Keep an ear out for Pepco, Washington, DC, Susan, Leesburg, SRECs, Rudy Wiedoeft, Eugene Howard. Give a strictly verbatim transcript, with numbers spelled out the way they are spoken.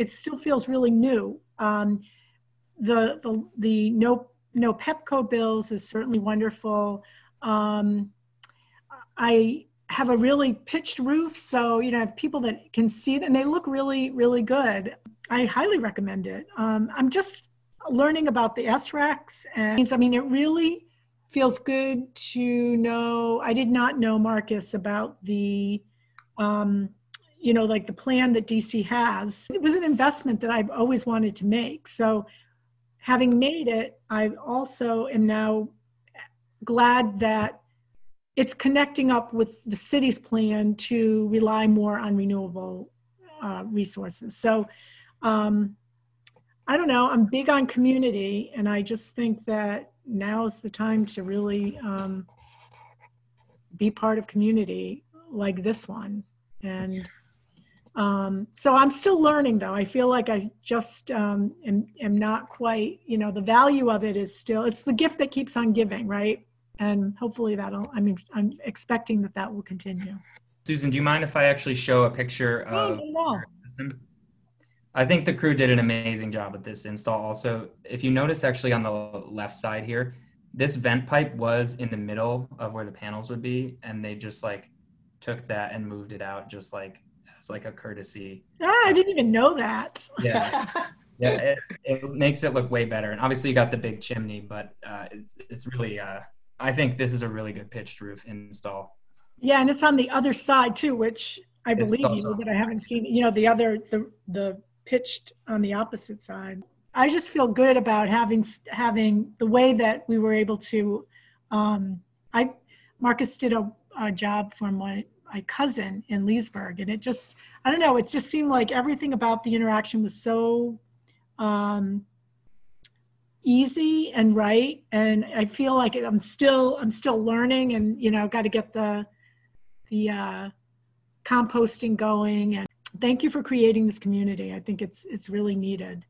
it still feels really new. Um, the, the, the no, no Pepco bills is certainly wonderful. Um, I have a really pitched roof, so you know, I have people that can see them. They look really, really good. I highly recommend it. Um, I'm just learning about the S R E Cs, and I mean, it really feels good to know. I did not know, Marcus, about the, um, you know, like the plan that D C has. It was an investment that I've always wanted to make. So having made it, I also am now glad that it's connecting up with the city's plan to rely more on renewable uh, resources. So um, I don't know, I'm big on community, and I just think that now's the time to really um, be part of community like this one. And um, so I'm still learning, though. I feel like I just um, am, am not quite, you know, the value of it is still, it's the gift that keeps on giving, right? And hopefully that'll, I mean, I'm expecting that that will continue. Susan, do you mind if I actually show a picture of no, no, no. system? I think the crew did an amazing job at this install also. If you notice actually on the left side here, this vent pipe was in the middle of where the panels would be, and they just like took that and moved it out just like as like a courtesy. Ah, I didn't even know that. Yeah, yeah, it, it makes it look way better. And obviously you got the big chimney, but uh, it's, it's really, uh, I think this is a really good pitched roof install. Yeah, and it's on the other side too, which I it's believe you, but I haven't seen, you know, the other, the, the, pitched on the opposite side. I just feel good about having having the way that we were able to. Um, I Marcus did a, a job for my my cousin in Leesburg, and it just I don't know. It just seemed like everything about the interaction was so um, easy and right. And I feel like I'm still I'm still learning, and you know, got to get the the uh, composting going and. Thank you for creating this community. I think it's, it's really needed.